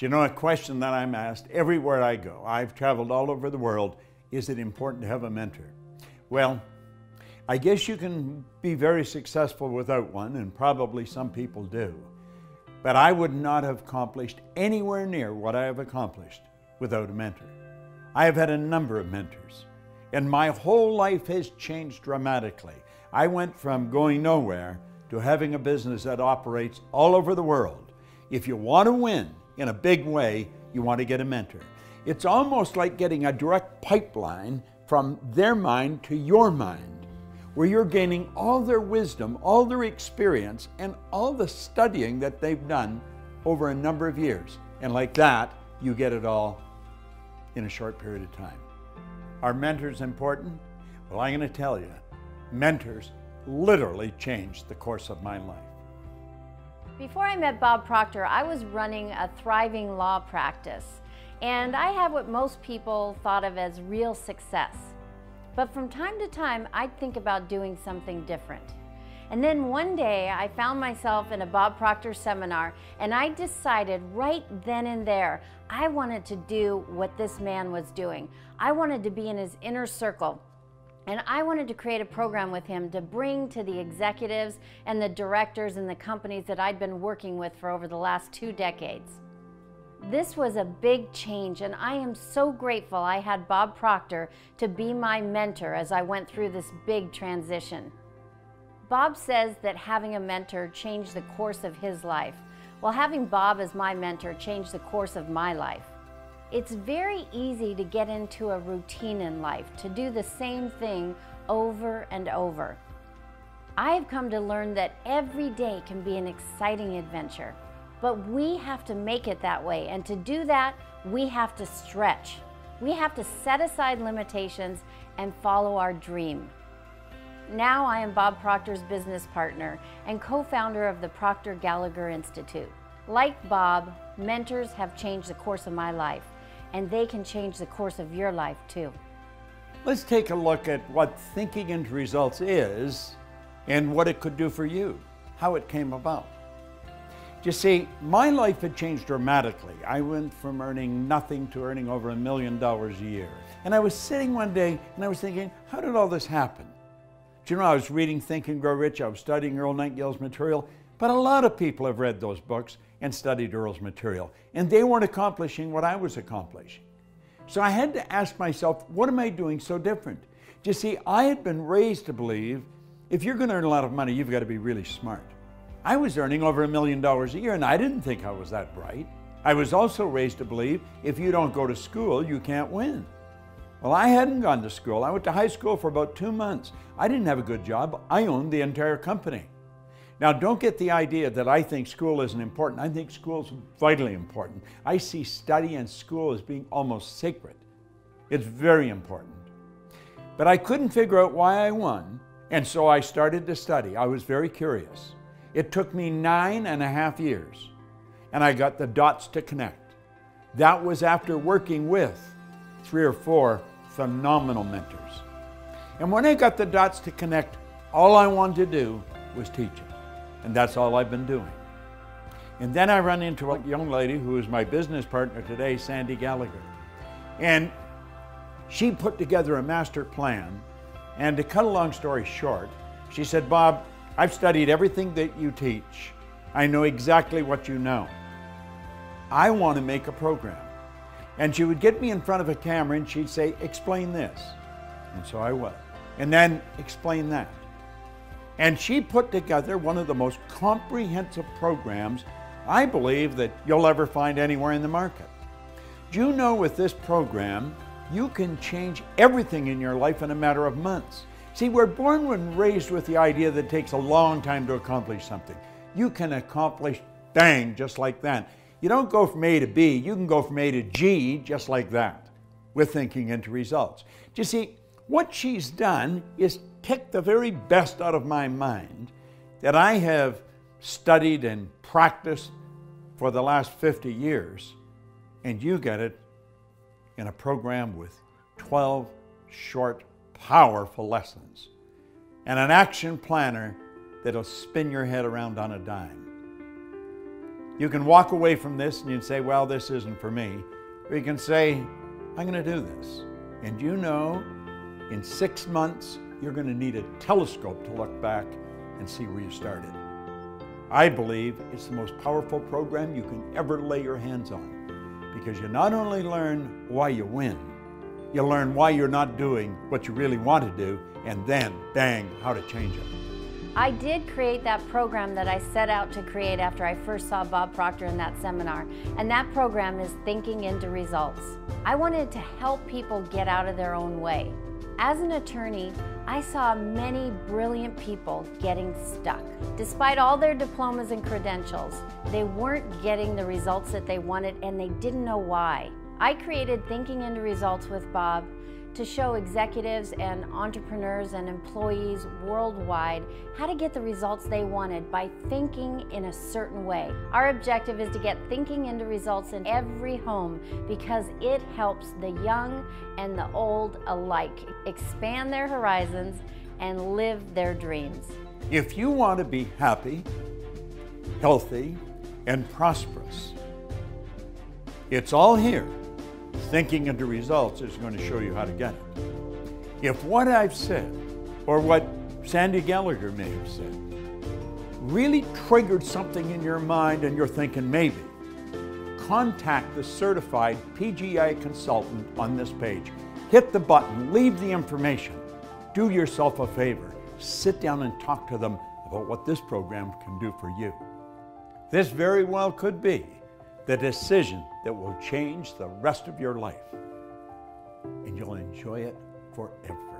Do you know a question that I'm asked everywhere I go? I've traveled all over the world. Is it important to have a mentor? Well, I guess you can be very successful without one, and probably some people do. But I would not have accomplished anywhere near what I have accomplished without a mentor. I have had a number of mentors, and my whole life has changed dramatically. I went from going nowhere to having a business that operates all over the world. If you want to win in a big way, you want to get a mentor. It's almost like getting a direct pipeline from their mind to your mind, where you're gaining all their wisdom, all their experience, and all the studying that they've done over a number of years. And like that, you get it all in a short period of time. Are mentors important? Well, I'm going to tell you, mentors literally changed the course of my life. Before I met Bob Proctor, I was running a thriving law practice, and I had what most people thought of as real success. But from time to time, I'd think about doing something different. And then one day, I found myself in a Bob Proctor seminar, and I decided right then and there, I wanted to do what this man was doing. I wanted to be in his inner circle, and I wanted to create a program with him to bring to the executives and the directors and the companies that I'd been working with for over the last 2 decades. This was a big change, and I am so grateful I had Bob Proctor to be my mentor as I went through this big transition. Bob says that having a mentor changed the course of his life. Well, having Bob as my mentor changed the course of my life. It's very easy to get into a routine in life, to do the same thing over and over. I have come to learn that every day can be an exciting adventure. But we have to make it that way, and to do that, we have to stretch. We have to set aside limitations and follow our dream. Now I am Bob Proctor's business partner and co-founder of the Proctor Gallagher Institute. Like Bob, mentors have changed the course of my life, and they can change the course of your life too. Let's take a look at what Thinking into Results is and what it could do for you, how it came about. You see, my life had changed dramatically. I went from earning nothing to earning over $1 million a year. And I was sitting one day and I was thinking, how did all this happen? Do you know, I was reading Think and Grow Rich, I was studying Earl Nightingale's material, but a lot of people have read those books and studied Earl's material, and they weren't accomplishing what I was accomplishing. So I had to ask myself, what am I doing so different? You see, I had been raised to believe if you're going to earn a lot of money, you've got to be really smart. I was earning over $1 million a year, and I didn't think I was that bright. I was also raised to believe if you don't go to school, you can't win. Well, I hadn't gone to school. I went to high school for about 2 months. I didn't have a good job. I owned the entire company. Now, don't get the idea that I think school isn't important. I think school's vitally important. I see study and school as being almost sacred. It's very important. But I couldn't figure out why I won, and so I started to study. I was very curious. It took me 9.5 years, and I got the dots to connect. That was after working with 3 or 4 phenomenal mentors. And when I got the dots to connect, all I wanted to do was teaching, and that's all I've been doing. And then I run into a young lady who is my business partner today, Sandy Gallagher, and she put together a master plan. And to cut a long story short, she said, Bob, I've studied everything that you teach. I know exactly what you know. I want to make a program. And she would get me in front of a camera and she'd say, explain this. And so I would. And then explain that. And she put together one of the most comprehensive programs I believe that you'll ever find anywhere in the market. Do you know with this program, you can change everything in your life in a matter of months. See, we're born and raised with the idea that it takes a long time to accomplish something. You can accomplish, bang, just like that. You don't go from A to B, you can go from A to G, just like that, with Thinking into Results. You see, what she's done is pick the very best out of my mind that I have studied and practiced for the last 50 years, and you get it in a program with 12 short, powerful lessons and an action planner that'll spin your head around on a dime. You can walk away from this and you say, well, this isn't for me. Or you can say, I'm going to do this. And you know, in 6 months, you're going to need a telescope to look back and see where you started. I believe it's the most powerful program you can ever lay your hands on, because you not only learn why you win, you learn why you're not doing what you really want to do, and then, bang, how to change it. I did create that program that I set out to create after I first saw Bob Proctor in that seminar, and that program is Thinking into Results. I wanted to help people get out of their own way. As an attorney, I saw many brilliant people getting stuck. Despite all their diplomas and credentials, they weren't getting the results that they wanted, and they didn't know why. I created Thinking into Results with Bob to show executives and entrepreneurs and employees worldwide how to get the results they wanted by thinking in a certain way. Our objective is to get Thinking into Results in every home, because it helps the young and the old alike expand their horizons and live their dreams. If you want to be happy, healthy, and prosperous, it's all here. Thinking into Results is going to show you how to get it. If what I've said, or what Sandy Gallagher may have said, really triggered something in your mind and you're thinking maybe, contact the certified PGI consultant on this page. Hit the button, leave the information. Do yourself a favor. Sit down and talk to them about what this program can do for you. This very well could be the decision that will change the rest of your life, and you'll enjoy it forever.